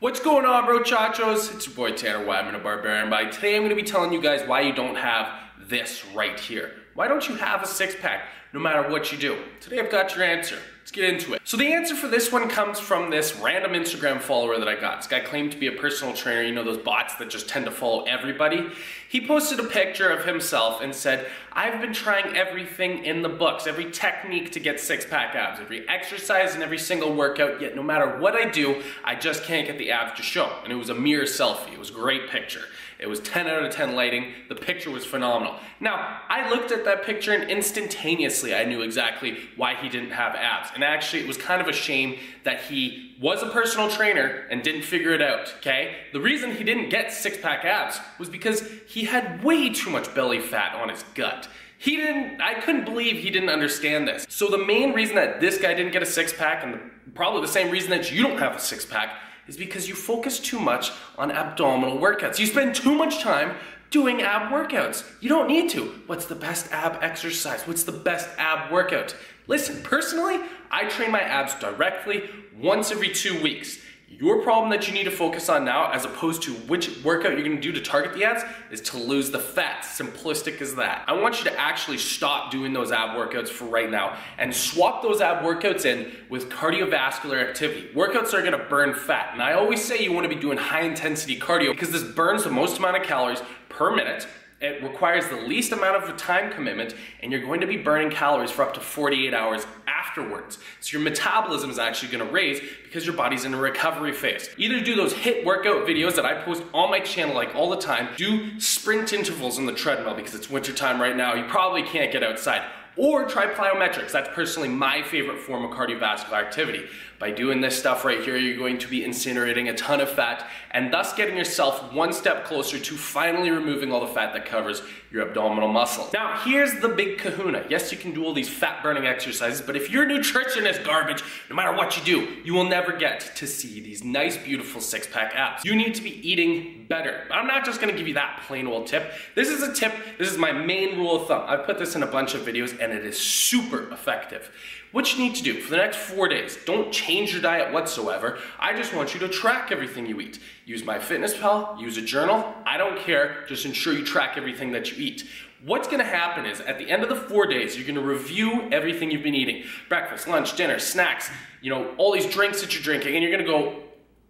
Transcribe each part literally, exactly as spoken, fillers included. What's going on, bro chachos? It's your boy Tanner Wyman of Barbarian Body. Today I'm going to be telling you guys why you don't have this right here. Why don't you have a six-pack no matter what you do? Today I've got your answer. Let's get into it. So the answer for this one comes from this random Instagram follower that I got. This guy claimed to be a personal trainer, you know, those bots that just tend to follow everybody. He posted a picture of himself and said, I've been trying everything in the books, every technique to get six-pack abs, every exercise and every single workout, yet no matter what I do, I just can't get the abs to show. And it was a mirror selfie. It was a great picture. It was ten out of ten lighting. The picture was phenomenal. Now, I looked at that picture and instantaneously I knew exactly why he didn't have abs. And actually, it was kind of a shame that he was a personal trainer and didn't figure it out, okay? The reason he didn't get six-pack abs was because he had way too much belly fat on his gut. He didn't, I couldn't believe he didn't understand this. So the main reason that this guy didn't get a six-pack, and the, probably the same reason that you don't have a six-pack, is because you focus too much on abdominal workouts. You spend too much time doing ab workouts. You don't need to. What's the best ab exercise? What's the best ab workout? Listen, personally, I train my abs directly once every two weeks. Your problem that you need to focus on now, as opposed to which workout you're gonna do to target the abs, is to lose the fat. Simplistic as that. I want you to actually stop doing those ab workouts for right now and swap those ab workouts in with cardiovascular activity. Workouts are gonna burn fat. And I always say you wanna be doing high intensity cardio because this burns the most amount of calories per minute. It requires the least amount of a time commitment, and you're going to be burning calories for up to forty-eight hours afterwards. So your metabolism is actually gonna raise because your body's in a recovery phase. Either do those HIIT workout videos that I post on my channel like all the time, do sprint intervals on the treadmill because it's winter time right now, you probably can't get outside, or try plyometrics. That's personally my favorite form of cardiovascular activity. By doing this stuff right here, you're going to be incinerating a ton of fat and thus getting yourself one step closer to finally removing all the fat that covers your abdominal muscle. Now, here's the big kahuna. Yes, you can do all these fat burning exercises, but if your nutrition is garbage, no matter what you do, you will never get to see these nice, beautiful six pack abs. You need to be eating better. I'm not just gonna give you that plain old tip. This is a tip, this is my main rule of thumb. I've put this in a bunch of videos and it is super effective. What you need to do for the next four days, don't change your diet whatsoever. I just want you to track everything you eat. Use MyFitnessPal, use a journal, I don't care, just ensure you track everything that you eat. What's gonna happen is at the end of the four days, you're gonna review everything you've been eating. Breakfast, lunch, dinner, snacks, you know, all these drinks that you're drinking, and you're gonna go,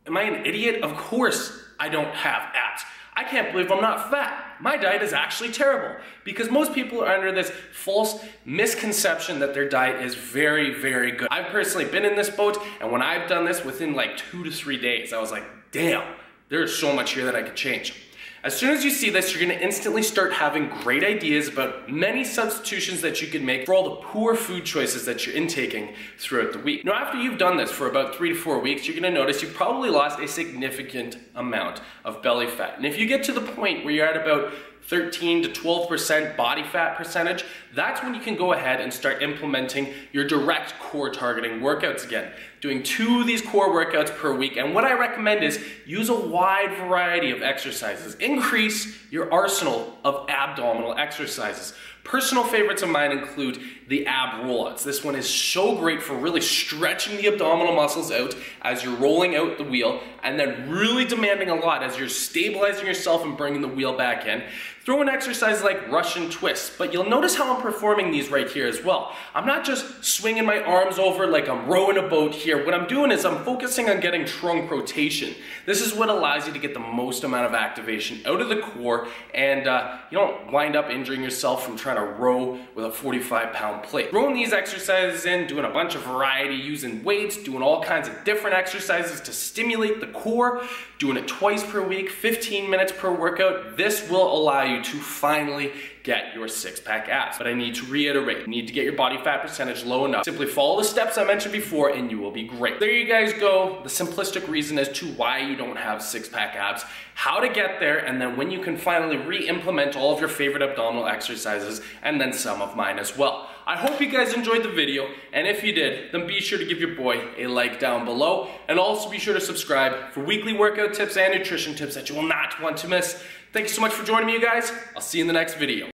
am I an idiot? Of course I don't have abs. I can't believe I'm not fat. My diet is actually terrible, because most people are under this false misconception that their diet is very, very good. I've personally been in this boat, and when I've done this within like two to three days, I was like, damn, there's so much here that I could change. As soon as you see this, you're gonna instantly start having great ideas about many substitutions that you can make for all the poor food choices that you're intaking throughout the week. Now, after you've done this for about three to four weeks, you're gonna notice you've probably lost a significant amount of belly fat. And if you get to the point where you're at about thirteen to twelve percent body fat percentage, that's when you can go ahead and start implementing your direct core targeting workouts again. Doing two of these core workouts per week, and what I recommend is use a wide variety of exercises. Increase your arsenal of abdominal exercises. Personal favorites of mine include the ab rollouts. This one is so great for really stretching the abdominal muscles out as you're rolling out the wheel, and then really demanding a lot as you're stabilizing yourself and bringing the wheel back in. Throw in exercises like Russian twists, but you'll notice how I'm performing these right here as well. I'm not just swinging my arms over like I'm rowing a boat here. What I'm doing is I'm focusing on getting trunk rotation. This is what allows you to get the most amount of activation out of the core, and uh, you don't wind up injuring yourself from trying to row with a forty-five pound plate. Throwing these exercises in, doing a bunch of variety, using weights, doing all kinds of different exercises to stimulate the core, doing it twice per week, fifteen minutes per workout. This will allow you you to finally get your six-pack abs. But I need to reiterate, you need to get your body fat percentage low enough. Simply follow the steps I mentioned before and you will be great. There you guys go, the simplistic reason as to why you don't have six-pack abs, how to get there, and then when you can finally re-implement all of your favorite abdominal exercises, and then some of mine as well. I hope you guys enjoyed the video, and if you did, then be sure to give your boy a like down below, and also be sure to subscribe for weekly workout tips and nutrition tips that you will not want to miss. Thank you so much for joining me, you guys. I'll see you in the next video.